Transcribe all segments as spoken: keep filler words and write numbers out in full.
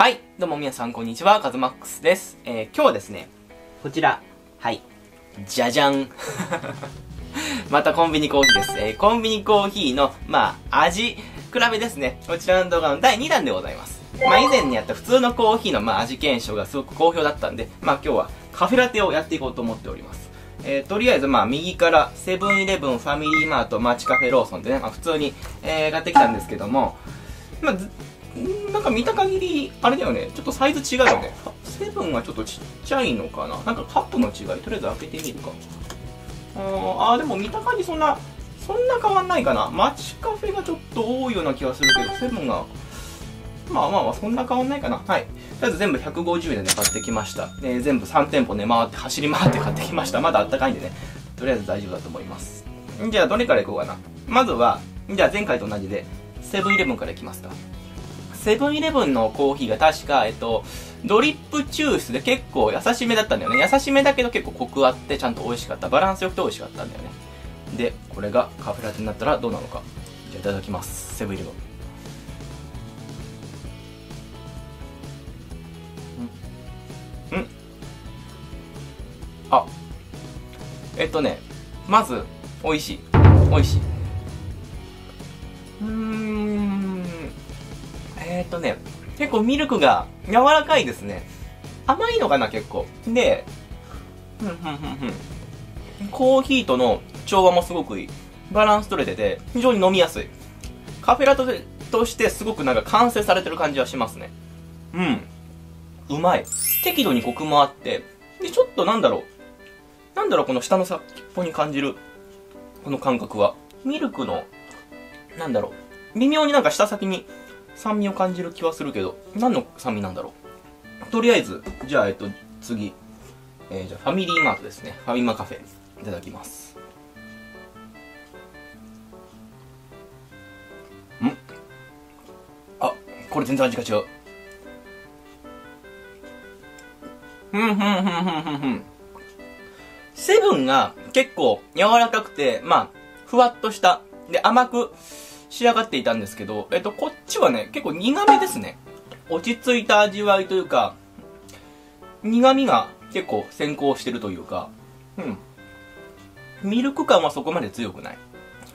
はい、どうも皆さんこんにちは、カズマックスです。えー、今日はですね、こちら、はい、じゃじゃんまたコンビニコーヒーです。えー、コンビニコーヒーの、まあ、味比べですね。こちらの動画のだいにだんでございます。まあ、以前にやった普通のコーヒーの、まあ、味検証がすごく好評だったんで、まあ、今日はカフェラテをやっていこうと思っております。えー、とりあえず、まあ、右から、セブンイレブン、ファミリーマート、マチカフェ、ローソンでね、まあ、普通に、えー、買ってきたんですけども、まあ、なんか見た限り、あれだよね、ちょっとサイズ違うよね。セブンはちょっとちっちゃいのかな。なんかカップの違い、とりあえず開けてみるか。あー、でも見た感じそんな、そんな変わんないかな。マチカフェがちょっと多いような気がするけど、セブンが、まあまあまあ、そんな変わんないかな。はい。とりあえず全部ひゃくごじゅうえんで買ってきました。えー、全部さんてんぽね、回って、走り回って買ってきました。まだあったかいんでね。とりあえず大丈夫だと思います。じゃあ、どれからいこうかな。まずは、じゃあ前回と同じで、セブンイレブンからいきますか。セブンイレブンのコーヒーが確か、えっと、ドリップ抽出で結構優しめだったんだよね。優しめだけど結構コクあって、ちゃんと美味しかった。バランスよくて美味しかったんだよね。で、これがカフェラテになったらどうなのか。じゃあ、いただきます。セブンイレブン。んあえっとねまず美味しい美味しい。うーんえー、っとね結構ミルクが柔らかいですね。甘いのかな結構でふんふんふんふんコーヒーとの調和もすごくいい。バランス取れてて非常に飲みやすい。カフェラテとしてすごくなんか完成されてる感じはしますね。うんうまい。適度にコクもあって、で、ちょっとなんだろう。なんだろう、この下の先っぽに感じる、この感覚は。ミルクの、なんだろう。微妙になんか下先に酸味を感じる気はするけど、何の酸味なんだろう。とりあえず、じゃあ、えっと、次。えー、じゃあ、ファミリーマートですね。ファミマカフェ。いただきます。ん？あ、これ全然味が違う。ふんふんふんふんふんふん。セブンが結構柔らかくて、まあ、ふわっとした。で、甘く仕上がっていたんですけど、えっと、こっちはね、結構苦めですね。落ち着いた味わいというか、苦味が結構先行してるというか、うん。ミルク感はそこまで強くない。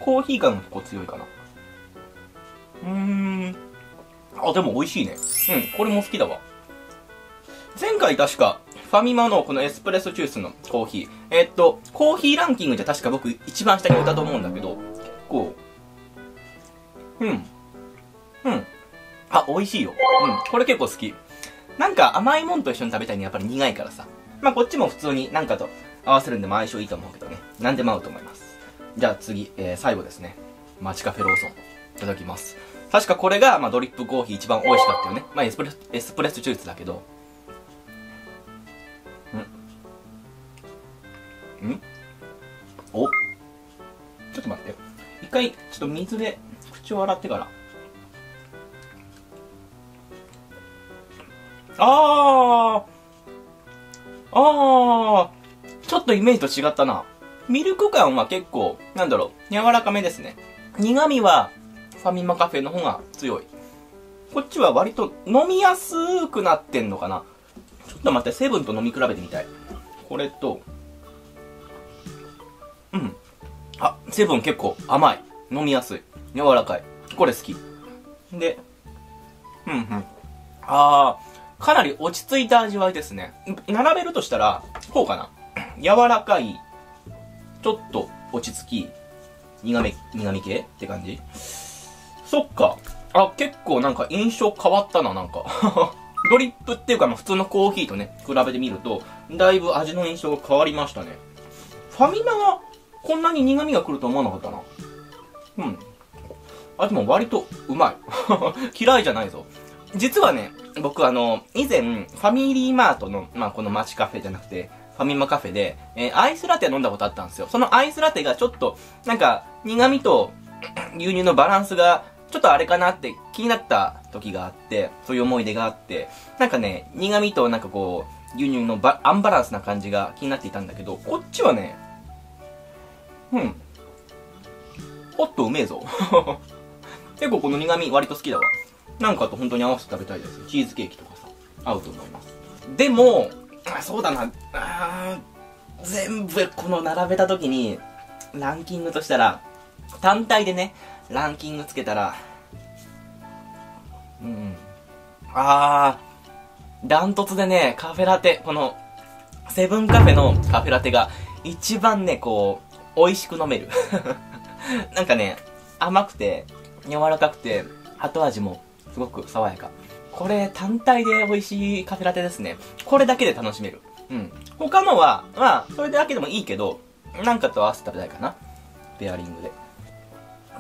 コーヒー感も結構強いかな。うーん。あ、でも美味しいね。うん、これも好きだわ。前回確か、ファミマのこのエスプレッソ抽出のコーヒー。えー、っと、コーヒーランキングじゃ確か僕一番下に置いたと思うんだけど、結構、うん。うん。あ、美味しいよ。うん。これ結構好き。なんか甘いもんと一緒に食べたいのやっぱり苦いからさ。まあこっちも普通になんかと合わせるんでも相性いいと思うけどね。なんでも合うと思います。じゃあ次、えー、最後ですね。マチカフェローソン。いただきます。確かこれが、まあドリップコーヒー一番美味しかったよね。まあエスプレッ、エスプレッソ抽出だけど、んおちょっと待って。一回、ちょっと水で口を洗ってから。あーあーちょっとイメージと違ったな。ミルク感は結構、なんだろう、柔らかめですね。苦味は、ファミマカフェの方が強い。こっちは割と飲みやすくなってんのかな。ちょっと待って、セブンと飲み比べてみたい。これと、うん。あ、セブン結構甘い。飲みやすい。柔らかい。これ好き。で、うんうん。あー、かなり落ち着いた味わいですね。並べるとしたら、こうかな。柔らかい、ちょっと落ち着き、苦め、苦み系って感じ。そっか。あ、結構なんか印象変わったな、なんか。ドリップっていうか、まあ、普通のコーヒーとね、比べてみると、だいぶ味の印象が変わりましたね。ファミマが、こんなに苦味が来ると思わなかったな。うん。あ、でも割とうまい。嫌いじゃないぞ。実はね、僕あの、以前、ファミリーマートの、まあ、このマチカフェじゃなくて、ファミマカフェで、えー、アイスラテ飲んだことあったんですよ。そのアイスラテがちょっと、なんか、苦味と牛乳のバランスが、ちょっとあれかなって気になった時があって、そういう思い出があって、なんかね、苦味となんかこう、牛乳のバアンバランスな感じが気になっていたんだけど、こっちはね、うん。おっと、うめえぞ。結構この苦味割と好きだわ。なんかと本当に合わせて食べたいですよ。チーズケーキとかさ、合うと思います。でも、あ、そうだな、あ全部この並べた時にランキングとしたら、単体でねランキングつけたら、うん、あーダントツでね、カフェラテ、このセブンカフェのカフェラテが一番ね、こう美味しく飲めるなんかね、甘くて柔らかくて後味もすごく爽やか。これ単体で美味しいカフェラテですね。これだけで楽しめる。うん。他のは、まあ、それだけでもいいけど、なんかと合わせて食べたいかな。ペアリングで。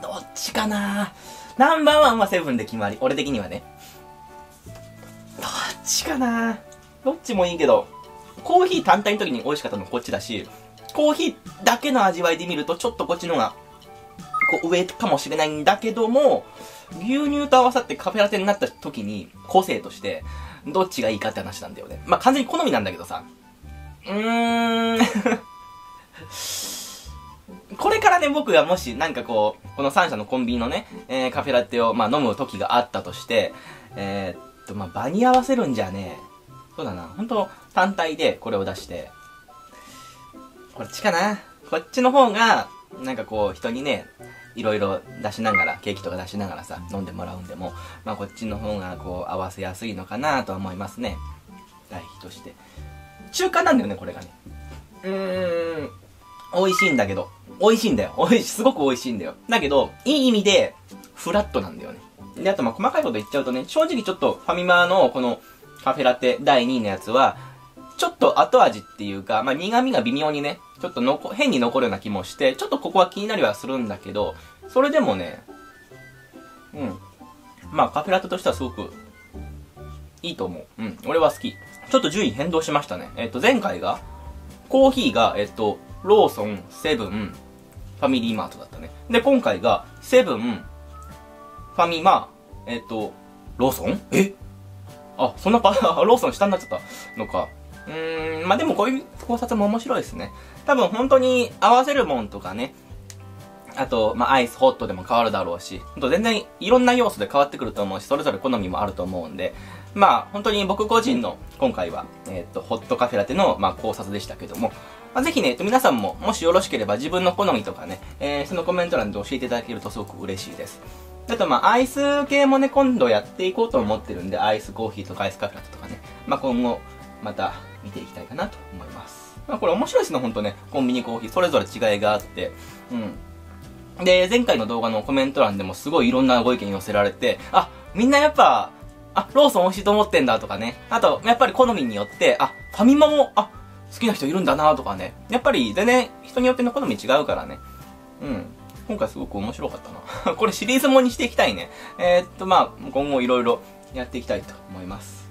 どっちかなぁ。ナンバーワンはセブンで決まり。俺的にはね。どっちかなぁ。どっちもいいけど、コーヒー単体の時に美味しかったのこっちだし、コーヒーだけの味わいで見ると、ちょっとこっちの方が、こう上かもしれないんだけども、牛乳と合わさってカフェラテになった時に、個性としてどっちがいいかって話なんだよね。まあ、完全に好みなんだけどさ。うーんこれからね、僕がもしなんかこうこのさん社のコンビニのね、えー、カフェラテをまあ飲む時があったとして、えー、っとまあ場に合わせるんじゃねえ。そうだな、ほんと単体でこれを出して、こっちかな。こっちの方がなんかこう人にね、いろいろ出しながら、ケーキとか出しながらさ、飲んでもらうんでも、まあこっちの方がこう合わせやすいのかなとは思いますね。対比として中間なんだよね、これがね。うーん、美味しいんだけど、美味しいんだよ、美味しい、すごく美味しいんだよ。だけどいい意味でフラットなんだよね。で、あとまあ細かいこと言っちゃうとね、正直ちょっとファミマのこのカフェラテだいにいのやつはちょっと後味っていうか、まあ苦味が微妙にね、ちょっとのこ変に残るような気もして、ちょっとここは気になりはするんだけど、それでもね、うん、まあカフェラテとしてはすごくいいと思う。うん、俺は好き。ちょっと順位変動しましたね。えっと前回がコーヒーがえっとローソン、セブン、ファミリーマートだったね。で今回がセブン、ファミマ、えっとローソン、えあそんなパローソン下になっちゃったのか。うーん、まあでもこういう考察も面白いですね。多分本当に合わせるもんとかね、あと、まあアイスホットでも変わるだろうし、全然いろんな要素で変わってくると思うし、それぞれ好みもあると思うんで、まあ本当に僕個人の今回は、えっと、ホットカフェラテの、まあ、考察でしたけども、まあ、ぜひね、えっと、皆さんももしよろしければ自分の好みとかね、えー、そのコメント欄で教えていただけるとすごく嬉しいです。あとまあアイス系もね、今度やっていこうと思ってるんで、アイスコーヒーとかアイスカフェラテとかね、まあ今後、また見ていきたいかなと思います。まあ、これ面白いですね、ほんとね。コンビニコーヒー、それぞれ違いがあって。うん。で、前回の動画のコメント欄でもすごいいろんなご意見寄せられて、あ、みんなやっぱ、あ、ローソン美味しいと思ってんだとかね。あと、やっぱり好みによって、あ、ファミマも、あ、好きな人いるんだなとかね。やっぱり全然人によっての好み違うからね。うん。今回すごく面白かったな。これシリーズもにしていきたいね。えー、っと、まあ今後いろいろやっていきたいと思います。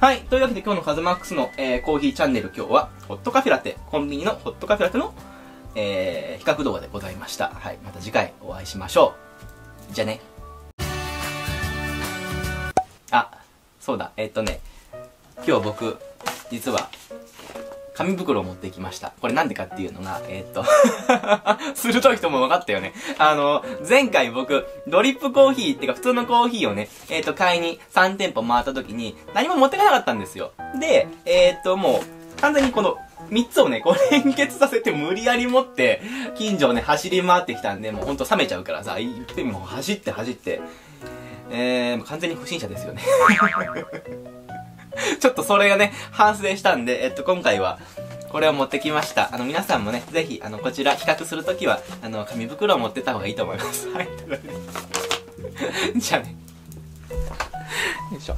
はい。というわけで今日のカズマックスの、えー、コーヒーチャンネル、今日はホットカフェラテ、コンビニのホットカフェラテの、えー、比較動画でございました。はい。また次回お会いしましょう。じゃあね。あ、そうだ。えー、っとね、今日僕、実は、紙袋を持ってきました。これなんでかっていうのが、えー、っと、鋭い人も分かったよね。あの、前回僕、ドリップコーヒーっていうか普通のコーヒーをね、えー、っと、買いにさん店舗回った時に何も持ってかなかったんですよ。で、えー、っと、もう、完全にこのみっつをね、こう連結させて無理やり持って、近所をね、走り回ってきたんで、もうほんと冷めちゃうからさ、行ってもう走って走って、えー、完全に不審者ですよね。ちょっとそれがね、反省したんで、えっと、今回は、これを持ってきました。あの、皆さんもね、ぜひ、あの、こちら、比較するときは、あの、紙袋を持ってた方がいいと思います。はい。じゃあね。よいしょ。